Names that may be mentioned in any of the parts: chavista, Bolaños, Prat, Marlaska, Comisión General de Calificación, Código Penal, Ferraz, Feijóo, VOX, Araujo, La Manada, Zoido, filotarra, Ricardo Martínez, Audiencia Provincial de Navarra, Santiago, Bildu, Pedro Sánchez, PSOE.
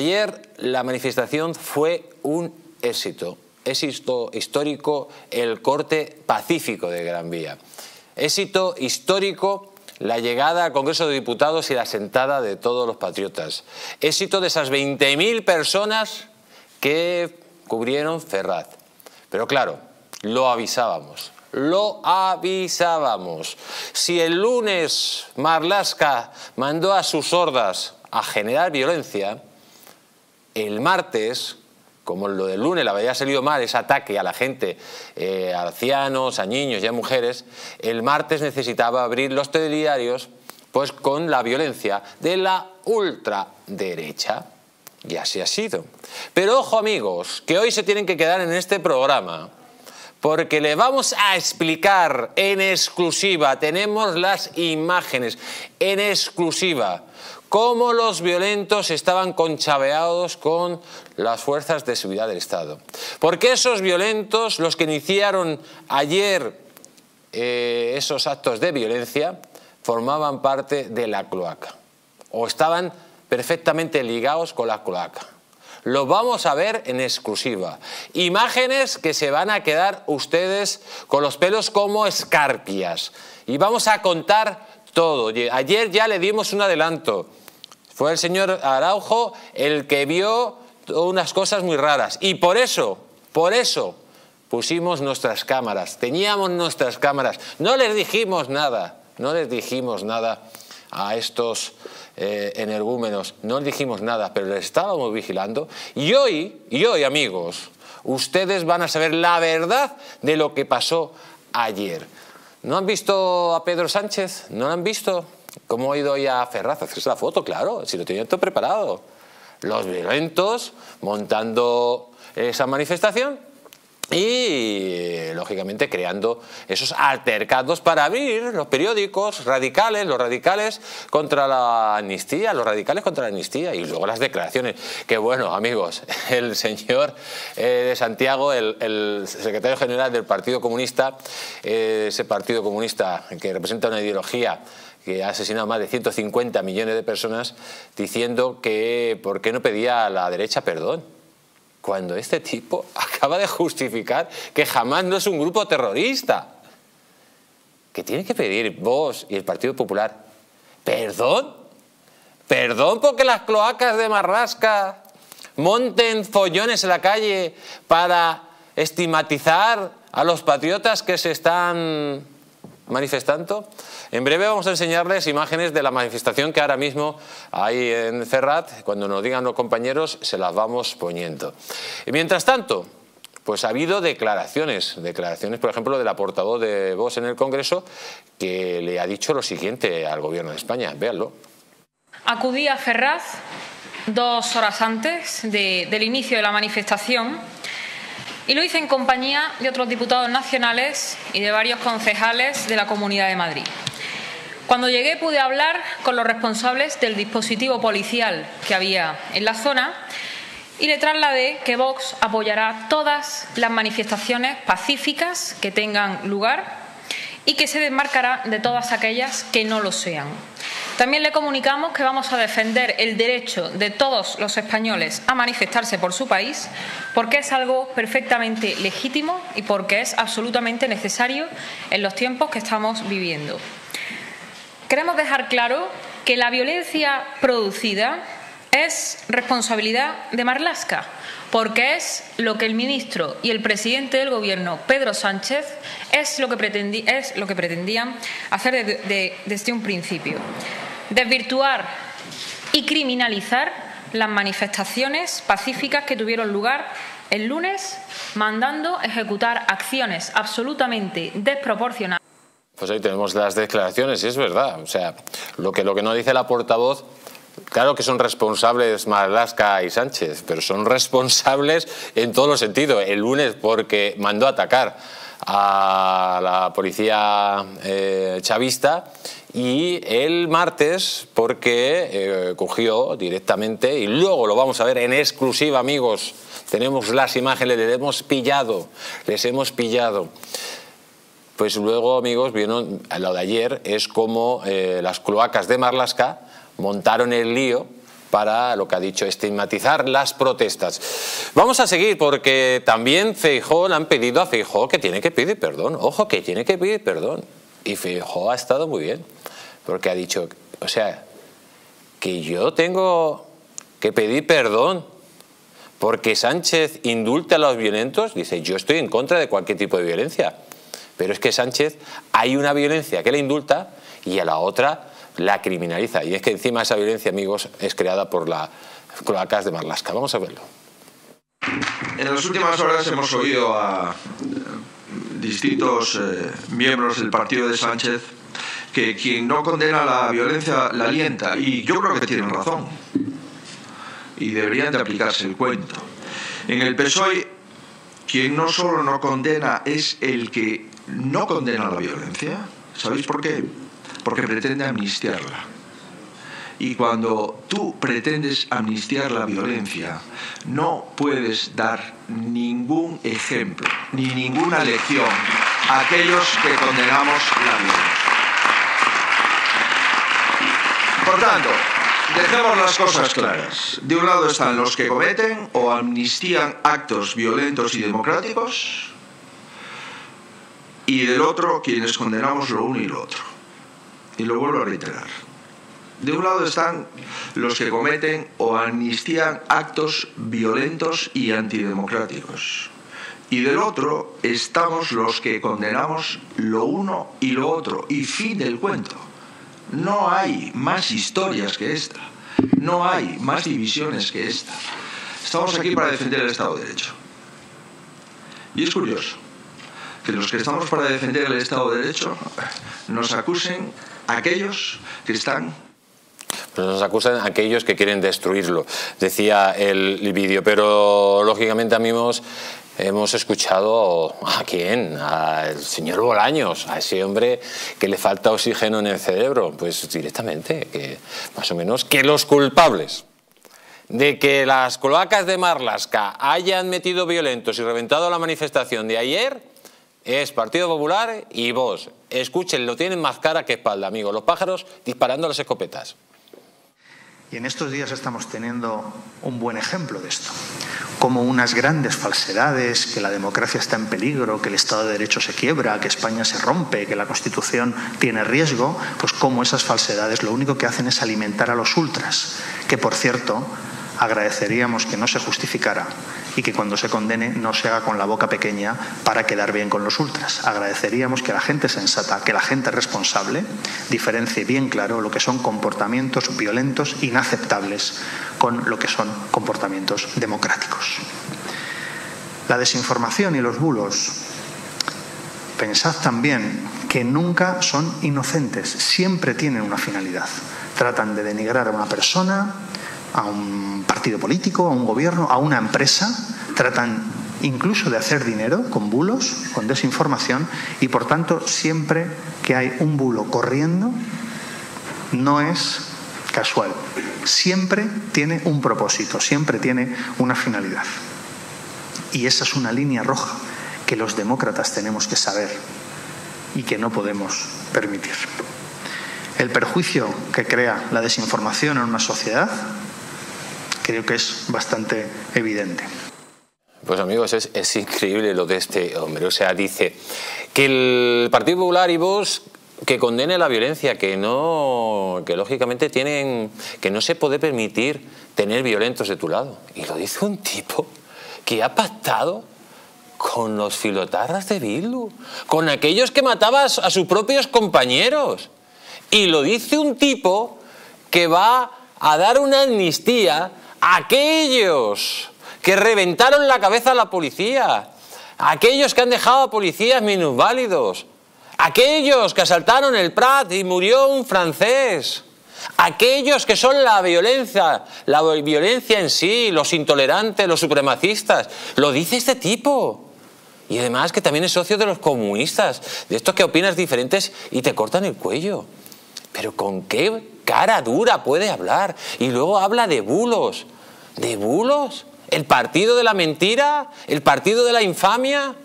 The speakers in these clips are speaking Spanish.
Ayer la manifestación fue un éxito. Éxito histórico el corte pacífico de Gran Vía. Éxito histórico la llegada al Congreso de Diputados y la sentada de todos los patriotas. Éxito de esas 20.000 personas que cubrieron Ferraz. Pero claro, lo avisábamos. Lo avisábamos. Si el lunes Marlaska mandó a sus hordas a generar violencia, el martes, como lo del lunes le había salido mal ese ataque a la gente, a ancianos, a niños y a mujeres, el martes necesitaba abrir los telediarios pues con la violencia de la ultraderecha. Y así ha sido. Pero ojo, amigos, que hoy se tienen que quedar en este programa, porque le vamos a explicar en exclusiva, tenemos las imágenes en exclusiva, cómo los violentos estaban conchaveados con las fuerzas de seguridad del Estado. Porque esos violentos, los que iniciaron ayer esos actos de violencia, formaban parte de la cloaca, o estaban perfectamente ligados con la cloaca. Los vamos a ver en exclusiva. Imágenes que se van a quedar ustedes con los pelos como escarpias. Y vamos a contar todo. Ayer ya le dimos un adelanto. Fue el señor Araujo el que vio unas cosas muy raras. Y por eso pusimos nuestras cámaras. Teníamos nuestras cámaras. No les dijimos nada. No les dijimos nada a estos energúmenos, no les dijimos nada, pero les estábamos vigilando. Y hoy, amigos, ustedes van a saber la verdad de lo que pasó ayer. ¿No han visto a Pedro Sánchez? ¿No lo han visto? ¿Cómo ha ido hoy a Ferraz? ¿Hacerse la foto? Claro, si lo tenían todo preparado. Los violentos montando esa manifestación y, lógicamente, creando esos altercados para abrir los periódicos radicales, los radicales contra la amnistía, los radicales contra la amnistía, y luego las declaraciones. Que bueno, amigos, el señor de Santiago, el secretario general del Partido Comunista, ese Partido Comunista que representa una ideología que ha asesinado a más de 150 millones de personas, diciendo que por qué no pedía a la derecha perdón, cuando este tipo acaba de justificar que jamás no es un grupo terrorista. ¿Qué tiene que pedir Vox y el Partido Popular? ¿Perdón? ¿Perdón porque las cloacas de Marlaska monten follones en la calle para estigmatizar a los patriotas que se están manifestando? En breve vamos a enseñarles imágenes de la manifestación que ahora mismo hay en Ferraz. Cuando nos digan los compañeros se las vamos poniendo. Y mientras tanto, pues ha habido declaraciones, por ejemplo, de la portavoz de Vox en el Congreso, que le ha dicho lo siguiente al Gobierno de España. Véanlo. Acudí a Ferraz 2 horas antes del inicio de la manifestación y lo hice en compañía de otros diputados nacionales y de varios concejales de la Comunidad de Madrid. Cuando llegué pude hablar con los responsables del dispositivo policial que había en la zona y le trasladé que Vox apoyará todas las manifestaciones pacíficas que tengan lugar y que se desmarcará de todas aquellas que no lo sean. También le comunicamos que vamos a defender el derecho de todos los españoles a manifestarse por su país, porque es algo perfectamente legítimo y porque es absolutamente necesario en los tiempos que estamos viviendo. Queremos dejar claro que la violencia producida es responsabilidad de Marlaska, porque es lo que el ministro y el presidente del Gobierno, Pedro Sánchez, es lo que pretendían hacer desde un principio. Desvirtuar y criminalizar las manifestaciones pacíficas que tuvieron lugar el lunes, mandando ejecutar acciones absolutamente desproporcionadas. Pues ahí tenemos las declaraciones, y es verdad. O sea, lo que no dice la portavoz, claro que son responsables Marlaska y Sánchez, pero son responsables en todos los sentidos. El lunes porque mandó a atacar a la policía chavista, y el martes porque cogió directamente, y luego lo vamos a ver en exclusiva, amigos. Tenemos las imágenes, les hemos pillado. Pues luego, amigos, vieron lo de ayer, es como las cloacas de Marlaska montaron el lío para, lo que ha dicho, estigmatizar las protestas. Vamos a seguir porque también Feijóo, le han pedido a Feijóo que tiene que pedir perdón. Ojo, que tiene que pedir perdón. Y Feijóo ha estado muy bien porque ha dicho, o sea, que yo tengo que pedir perdón porque Sánchez indulta a los violentos. Dice, yo estoy en contra de cualquier tipo de violencia. Pero es que Sánchez, hay una violencia que le indulta y a la otra la criminaliza. Y es que encima esa violencia, amigos, es creada por las cloacas de Marlaska. Vamos a verlo. En las últimas horas hemos oído a distintos miembros del partido de Sánchez que quien no condena la violencia la alienta. Y yo creo que tienen razón. Y deberían de aplicarse el cuento. En el PSOE, quien no solo no condena es el que no condena la violencia. ¿Sabéis por qué? Porque pretende amnistiarla. Y cuando tú pretendes amnistiar la violencia, no puedes dar ningún ejemplo, ni ninguna lección a aquellos que condenamos la violencia. Por tanto, dejemos las cosas claras. De un lado están los que cometen o amnistían actos violentos y democráticos, y del otro quienes condenamos lo uno y lo otro. Y lo vuelvo a reiterar. De un lado están los que cometen o amnistían actos violentos y antidemocráticos. Y del otro estamos los que condenamos lo uno y lo otro. Y fin del cuento. No hay más historias que esta. No hay más divisiones que esta. Estamos aquí para defender el Estado de Derecho. Y es curioso que los que estamos para defender el Estado de Derecho nos acusen a aquellos que están... Nos acusan a aquellos que quieren destruirlo, decía el vídeo. Pero, lógicamente, amigos, hemos escuchado ¿a quién? Al señor Bolaños, a ese hombre que le falta oxígeno en el cerebro. Pues directamente, que más o menos, que los culpables de que las cloacas de Marlaska hayan metido violentos y reventado la manifestación de ayer es Partido Popular y Vox. Escuchen, lo tienen más cara que espalda, amigos. Los pájaros disparando las escopetas. Y en estos días estamos teniendo un buen ejemplo de esto. Como unas grandes falsedades, que la democracia está en peligro, que el Estado de Derecho se quiebra, que España se rompe, que la Constitución tiene riesgo, pues como esas falsedades lo único que hacen es alimentar a los ultras, que por cierto agradeceríamos que no se justificara y que cuando se condene no se haga con la boca pequeña para quedar bien con los ultras. Agradeceríamos que la gente sensata, que la gente responsable, diferencie bien claro lo que son comportamientos violentos inaceptables con lo que son comportamientos democráticos. La desinformación y los bulos, pensad también que nunca son inocentes, siempre tienen una finalidad. Tratan de denigrar a una persona, a un partido político, a un gobierno, a una empresa, tratan incluso de hacer dinero con bulos, con desinformación, y por tanto siempre que hay un bulo corriendo no es casual, siempre tiene un propósito, siempre tiene una finalidad. Y esa es una línea roja que los demócratas tenemos que saber y que no podemos permitir. El perjuicio que crea la desinformación en una sociedad creo que es bastante evidente. Pues amigos, es increíble lo de este hombre. O sea, dice que el Partido Popular y Vox que condene la violencia, que lógicamente tienen, que no se puede permitir tener violentos de tu lado. Y lo dice un tipo que ha pactado con los filotarras de Bildu, con aquellos que mataban a sus propios compañeros. Y lo dice un tipo que va a dar una amnistía aquellos que reventaron la cabeza a la policía, aquellos que han dejado a policías minusválidos, aquellos que asaltaron el Prat y murió un francés, aquellos que son la violencia en sí, los intolerantes, los supremacistas. Lo dice este tipo. Y además que también es socio de los comunistas, de estos que opinas diferentes y te cortan el cuello. Pero ¿con qué cara dura puede hablar? Y luego habla de bulos. ¿De bulos? ¿El partido de la mentira? ¿El partido de la infamia?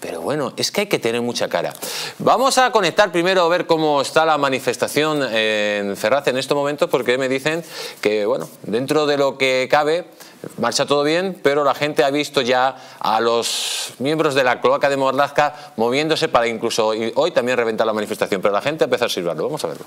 Pero bueno, es que hay que tener mucha cara. Vamos a conectar primero a ver cómo está la manifestación en Ferraz en estos momentos, porque me dicen que, bueno, dentro de lo que cabe, marcha todo bien, pero la gente ha visto ya a los miembros de la cloaca de Marlaska moviéndose para incluso hoy también reventar la manifestación, pero la gente ha empezado a silbarlo. Vamos a verlo.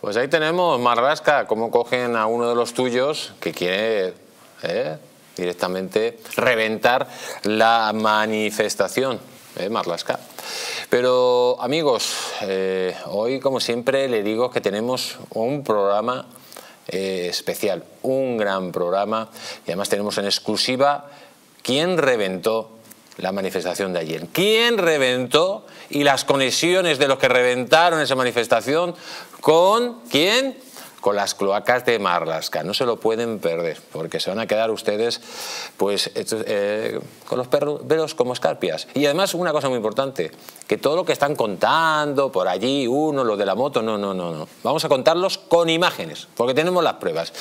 Pues ahí tenemos Marlaska, cómo cogen a uno de los tuyos que quiere directamente reventar la manifestación, Marlaska. Pero amigos, hoy como siempre les digo que tenemos un programa especial, un gran programa, y además tenemos en exclusiva quién reventó la manifestación de ayer. ¿Quién reventó y las conexiones de los que reventaron esa manifestación con quién? Con las cloacas de Marlaska. No se lo pueden perder, porque se van a quedar ustedes pues con los pelos como escarpias. Y además una cosa muy importante, que todo lo que están contando por allí, uno, lo de la moto, no. Vamos a contarlos con imágenes, porque tenemos las pruebas.